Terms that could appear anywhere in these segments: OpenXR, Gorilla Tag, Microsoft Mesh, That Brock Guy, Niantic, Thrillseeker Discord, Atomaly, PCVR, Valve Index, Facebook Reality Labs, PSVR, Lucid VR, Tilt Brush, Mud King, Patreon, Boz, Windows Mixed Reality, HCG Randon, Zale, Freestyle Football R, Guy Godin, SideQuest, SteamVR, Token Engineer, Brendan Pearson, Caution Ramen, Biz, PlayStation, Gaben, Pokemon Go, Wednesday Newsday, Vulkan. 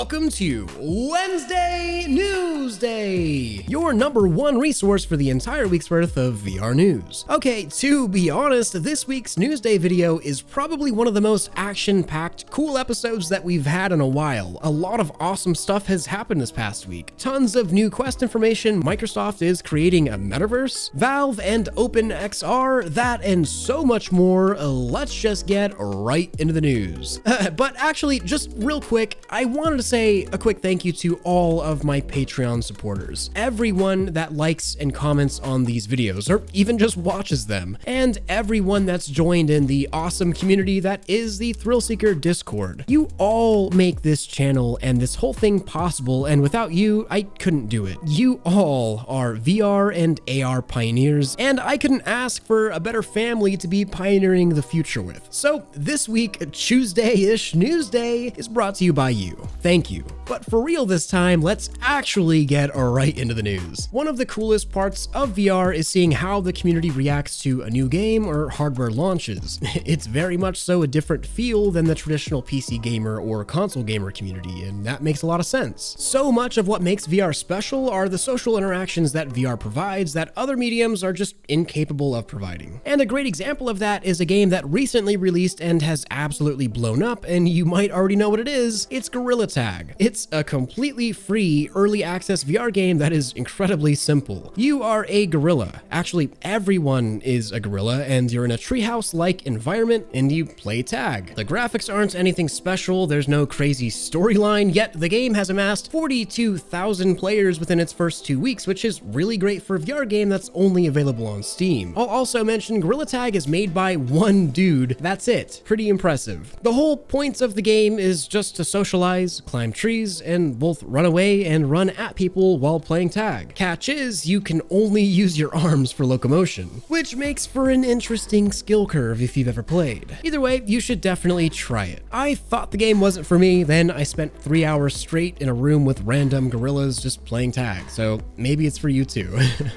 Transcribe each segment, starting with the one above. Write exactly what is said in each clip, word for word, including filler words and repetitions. welcome to Wednesday Newsday, your number one resource for the entire week's worth of V R news. Okay, to be honest, this week's Newsday video is probably one of the most action-packed, cool episodes that we've had in a while. A lot of awesome stuff has happened this past week. Tons of new Quest information, Microsoft is creating a metaverse, Valve and OpenXR, that and so much more. Let's just get right into the news. But actually, just real quick, I wanted to say a quick thank you to all of my Patreon supporters, everyone that likes and comments on these videos, or even just watches them, and everyone that's joined in the awesome community that is the Thrillseeker Discord. You all make this channel and this whole thing possible, and without you, I couldn't do it. You all are V R and A R pioneers, and I couldn't ask for a better family to be pioneering the future with. So this week, Tuesday-ish Newsday is brought to you by you. Thank you. But for real this time, let's actually get right into the news. One of the coolest parts of V R is seeing how the community reacts to a new game or hardware launches. It's very much so a different feel than the traditional P C gamer or console gamer community, and that makes a lot of sense. So much of what makes V R special are the social interactions that V R provides that other mediums are just incapable of providing. And a great example of that is a game that recently released and has absolutely blown up, and you might already know what it is. It's Gorilla Tag. It's a completely free early access V R game that is incredibly simple. You are a gorilla. Actually, everyone is a gorilla, and you're in a treehouse-like environment, and you play tag. The graphics aren't anything special, there's no crazy storyline, yet the game has amassed forty-two thousand players within its first two weeks, which is really great for a V R game that's only available on Steam. I'll also mention Gorilla Tag is made by one dude. That's it. Pretty impressive. The whole point of the game is just to socialize, climb trees, and both run away and run at people while playing tag. Catch is, you can only use your arms for locomotion, which makes for an interesting skill curve if you've ever played. Either way, you should definitely try it. I thought the game wasn't for me, then I spent three hours straight in a room with random gorillas just playing tag, so maybe it's for you too.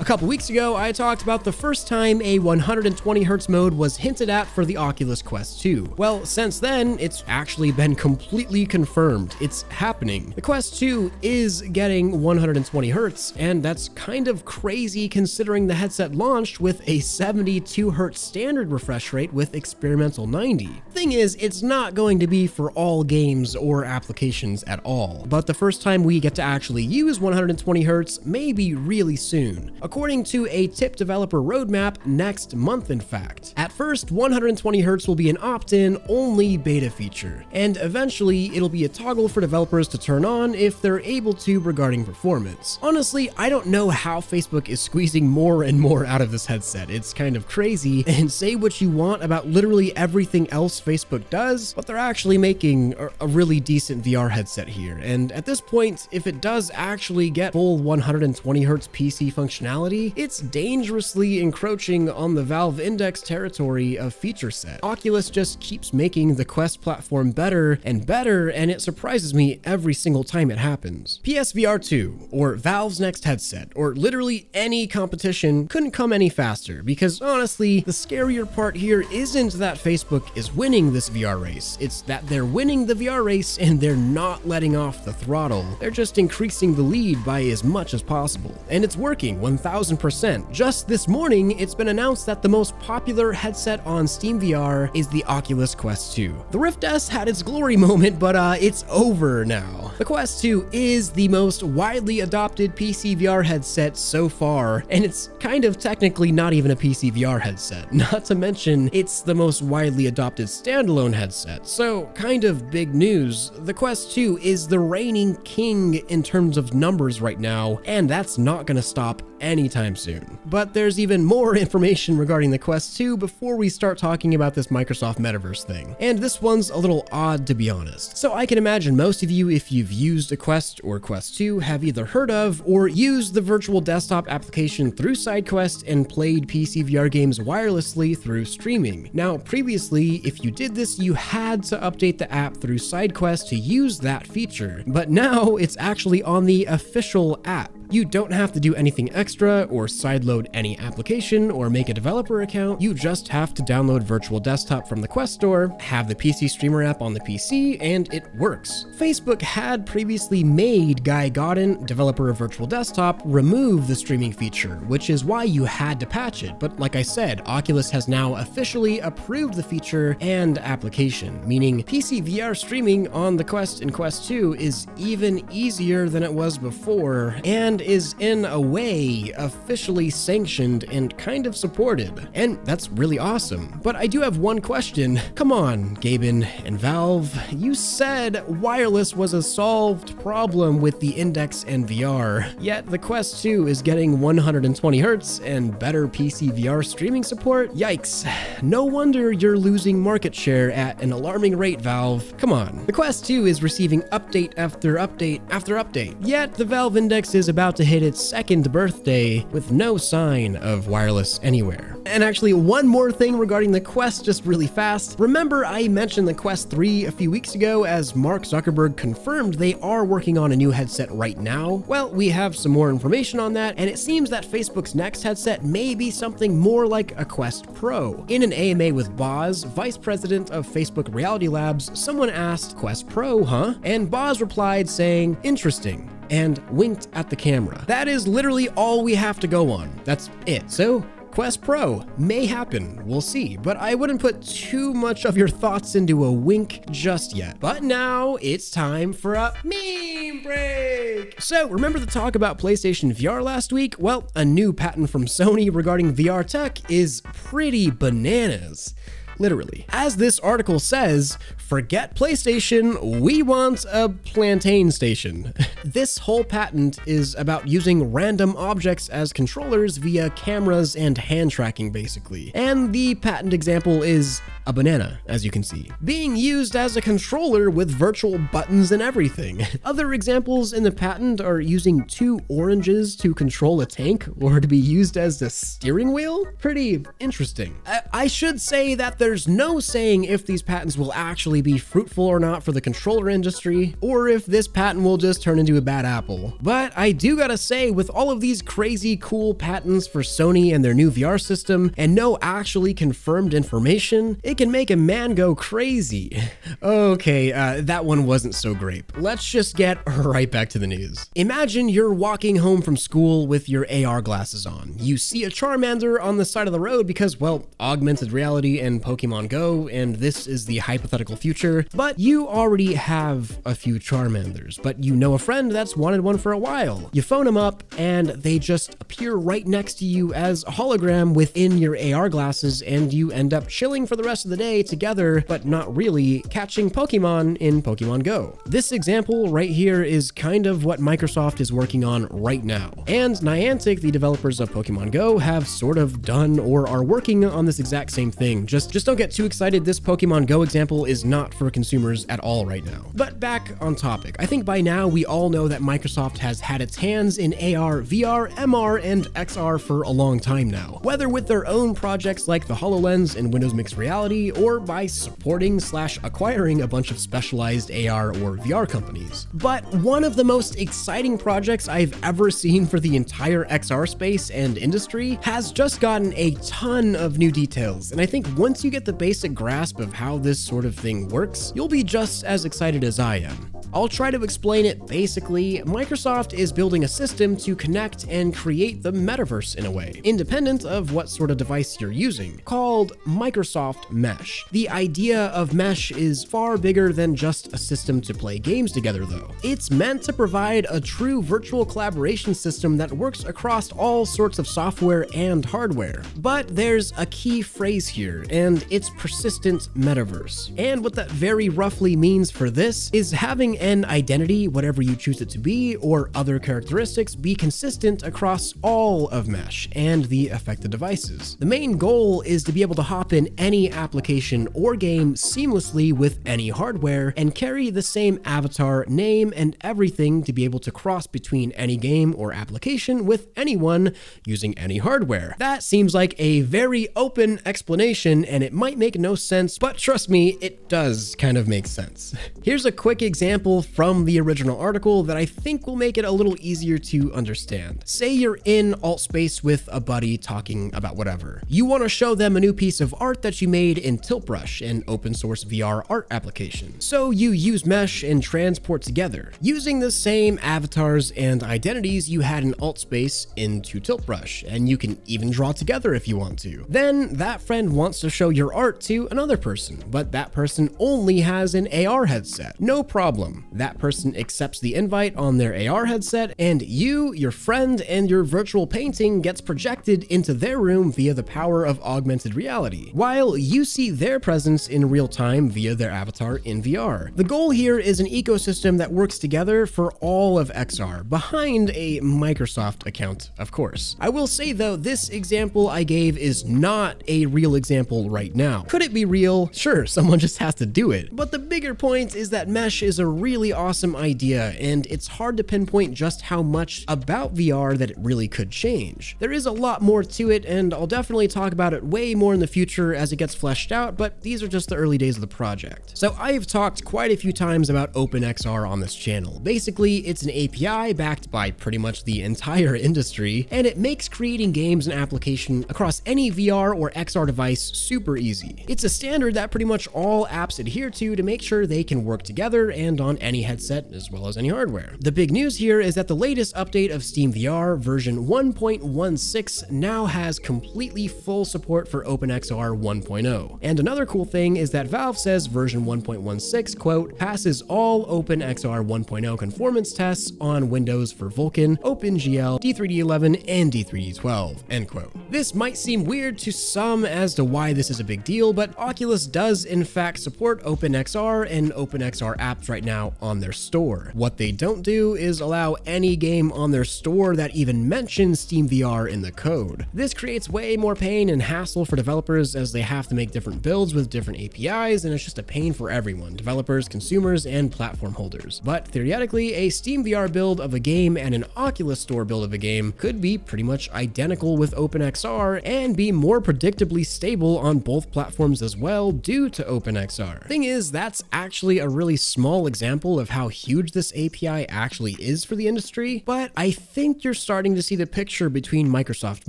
A couple weeks ago, I talked about the first time a one hundred twenty hertz mode was hinted at for the Oculus Quest two. Well, since then, it's actually been completely confirmed. It's happening. The Quest two is getting one hundred twenty hertz, and that's kind of crazy considering the headset launched with a seventy-two hertz standard refresh rate with experimental ninety. Thing is, it's not going to be for all games or applications at all, but the first time we get to actually use one hundred twenty hertz may be really soon, according to a tip developer roadmap next month in fact. At first, one hundred twenty hertz will be an opt-in only beta feature, and eventually it'll be a toggle for developers to turn on if they're able to regarding performance. Honestly, I don't know how Facebook is squeezing more and more out of this headset. It's kind of crazy, and say what you want about literally everything else Facebook does, but they're actually making a, a really decent V R headset here, and at this point, if it does actually get full one hundred twenty hertz P C functionality, it's dangerously encroaching on the Valve Index territory of feature set. Oculus just keeps making the Quest platform better and better, and it surprises me every single time it happens. P S V R two, or Valve's next headset, or literally any competition, couldn't come any faster, because honestly, the scarier part here isn't that Facebook is winning this V R race, it's that they're winning the V R race and they're not letting off the throttle. They're just increasing the lead by as much as possible. And it's working one thousand percent. Just this morning, it's been announced that the most popular headset on SteamVR is the Oculus Quest two. The Rift S had its glory moment, but uh, it's over now. The Quest two is the most widely adopted P C V R headset so far, and it's kind of technically not even a P C V R headset. Not to mention, it's the most widely adopted standalone headset, so kind of big news. The Quest two is the reigning king in terms of numbers right now, and that's not gonna stop anytime soon. But there's even more information regarding the Quest two before we start talking about this Microsoft Metaverse thing. And this one's a little odd, to be honest. So I can imagine most of you, if you've used a Quest or Quest two, have either heard of or used the Virtual Desktop application through SideQuest and played P C V R games wirelessly through streaming. Now, previously, if you did this, you had to update the app through SideQuest to use that feature, but now it's actually on the official app. You don't have to do anything extra or sideload any application or make a developer account. You just have to download Virtual Desktop from the Quest Store, have the P C Streamer app on the P C, and it works. Facebook had previously made Guy Godin, developer of Virtual Desktop, remove the streaming feature, which is why you had to patch it. But like I said, Oculus has now officially approved the feature and application, meaning P C V R streaming on the Quest and Quest two is even easier than it was before, and is in a way officially sanctioned and kind of supported. And that's really awesome. But I do have one question. Come on, Gaben and Valve, you said wireless was a solved problem with the Index and V R, yet the Quest two is getting one hundred twenty hertz and better P C V R streaming support? Yikes. No wonder you're losing market share at an alarming rate, Valve. Come on. The Quest two is receiving update after update after update, yet the Valve Index is about to hit its second birthday with no sign of wireless anywhere. And actually, one more thing regarding the Quest, just really fast. Remember I mentioned the Quest three a few weeks ago as Mark Zuckerberg confirmed they are working on a new headset right now? Well, we have some more information on that, and it seems that Facebook's next headset may be something more like a Quest Pro. In an A M A with Boz, vice president of Facebook Reality Labs, someone asked, "Quest Pro, huh?" And Boz replied saying, "Interesting," and winked at the camera. That is literally all we have to go on. That's it. So Quest Pro may happen, we'll see, but I wouldn't put too much of your thoughts into a wink just yet. But now it's time for a meme break. So remember the talk about PlayStation V R last week? Well, a new patent from Sony regarding V R tech is pretty bananas. Literally. As this article says, forget PlayStation, we want a plantain station. This whole patent is about using random objects as controllers via cameras and hand tracking, basically. And the patent example is a banana, as you can see, being used as a controller with virtual buttons and everything. Other examples in the patent are using two oranges to control a tank or to be used as the steering wheel. Pretty interesting. I, I should say that there's no saying if these patents will actually be fruitful or not for the controller industry, or if this patent will just turn into a bad apple. But I do gotta say, with all of these crazy cool patents for Sony and their new V R system, and no actually confirmed information, it can make a man go crazy. Okay, uh, that one wasn't so great. Let's just get right back to the news. Imagine you're walking home from school with your A R glasses on. You see a Charmander on the side of the road because, well, augmented reality and Pokemon Go, and this is the hypothetical future, but you already have a few Charmanders, but you know a friend that's wanted one for a while. You phone them up and they just appear right next to you as a hologram within your A R glasses, and you end up chilling for the rest of the day together, but not really catching Pokemon in Pokemon Go. This example right here is kind of what Microsoft is working on right now. And Niantic, the developers of Pokemon Go, have sort of done or are working on this exact same thing. Just, just don't get too excited. This Pokemon Go example is not for consumers at all right now. But back on topic, I think by now we all know that Microsoft has had its hands in A R, V R, M R, and X R for a long time now, whether with their own projects like the HoloLens and Windows Mixed Reality, or by supporting slash acquiring a bunch of specialized A R or V R companies. But one of the most exciting projects I've ever seen for the entire X R space and industry has just gotten a ton of new details, and I think once you get the basic grasp of how this sort of thing works, you'll be just as excited as I am. I'll try to explain it basically. Microsoft is building a system to connect and create the metaverse in a way, independent of what sort of device you're using, called Microsoft Mesh. The idea of Mesh is far bigger than just a system to play games together, though. It's meant to provide a true virtual collaboration system that works across all sorts of software and hardware. But there's a key phrase here, and it's persistent metaverse. And what that very roughly means for this is having an identity, whatever you choose it to be, or other characteristics be consistent across all of Mesh and the affected devices. The main goal is to be able to hop in any application or game seamlessly with any hardware and carry the same avatar, name, and everything to be able to cross between any game or application with anyone using any hardware. That seems like a very open explanation, and it might make no sense, but trust me, it does kind of make sense. Here's a quick example example from the original article that I think will make it a little easier to understand. Say you're in AltSpace with a buddy talking about whatever. You want to show them a new piece of art that you made in Tilt Brush, an open source V R art application. So you use Mesh and transport together, using the same avatars and identities you had in AltSpace into Tilt Brush, and you can even draw together if you want to. Then that friend wants to show your art to another person, but that person only has an A R headset. No problem. That person accepts the invite on their A R headset, and you, your friend, and your virtual painting gets projected into their room via the power of augmented reality, while you see their presence in real time via their avatar in V R. The goal here is an ecosystem that works together for all of X R, behind a Microsoft account, of course. I will say though, this example I gave is not a real example right now. Could it be real? Sure, someone just has to do it. But the bigger point is that Mesh is a really awesome idea, and it's hard to pinpoint just how much about V R that it really could change. There is a lot more to it, and I'll definitely talk about it way more in the future as it gets fleshed out, but these are just the early days of the project. So I've talked quite a few times about OpenXR on this channel. Basically, it's an A P I backed by pretty much the entire industry, and it makes creating games and application across any V R or X R device super easy. It's a standard that pretty much all apps adhere to to make sure they can work together and on any headset as well as any hardware. The big news here is that the latest update of SteamVR version one point one six now has completely full support for OpenXR one point oh. And another cool thing is that Valve says version one point one six, quote, passes all OpenXR one point oh conformance tests on Windows for Vulkan, OpenGL, D three D eleven, and D three D twelve, end quote. This might seem weird to some as to why this is a big deal, but Oculus does in fact support OpenXR and OpenXR apps right now on their store. What they don't do is allow any game on their store that even mentions SteamVR in the code. This creates way more pain and hassle for developers as they have to make different builds with different A P Is, and it's just a pain for everyone, developers, consumers, and platform holders. But theoretically, a SteamVR build of a game and an Oculus Store build of a game could be pretty much identical with OpenXR and be more predictably stable on both platforms as well due to OpenXR. Thing is, that's actually a really small example of how huge this A P I actually is for the industry, but I think you're starting to see the picture between Microsoft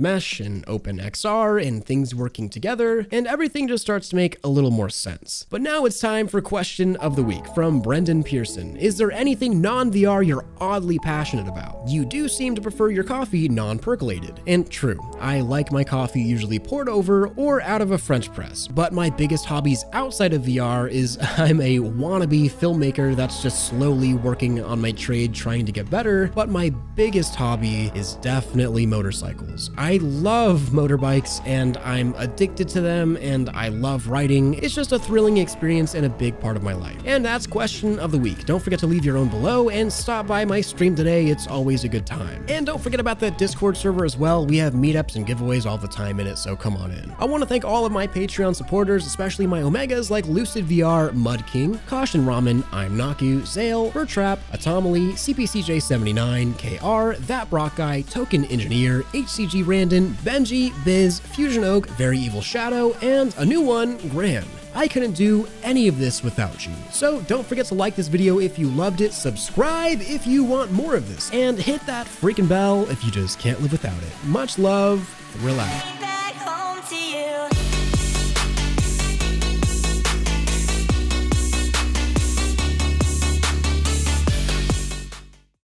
Mesh and OpenXR and things working together, and everything just starts to make a little more sense. But now it's time for question of the week from Brendan Pearson. Is there anything non-V R you're oddly passionate about? You do seem to prefer your coffee non-percolated. And true, I like my coffee usually poured over or out of a French press, but my biggest hobbies outside of V R is I'm a wannabe filmmaker that's just slowly working on my trade trying to get better, but my biggest hobby is definitely motorcycles. I love motorbikes and I'm addicted to them and I love riding. It's just a thrilling experience and a big part of my life. And that's question of the week. Don't forget to leave your own below and stop by my stream today. It's always a good time. And don't forget about that Discord server as well. We have meetups and giveaways all the time in it, so come on in. I want to thank all of my Patreon supporters, especially my Omegas like Lucid V R, Mud King, Caution Ramen, I'm Naku, Zale, Bertrap, Atomaly, C P C J seventy-nine, K R, That Brock Guy, Token Engineer, H C G Randon, Benji, Biz, Fusion Oak, Very Evil Shadow, and a new one, Gran. I couldn't do any of this without you. So don't forget to like this video if you loved it, subscribe if you want more of this, and hit that freaking bell if you just can't live without it. Much love, Thrill out.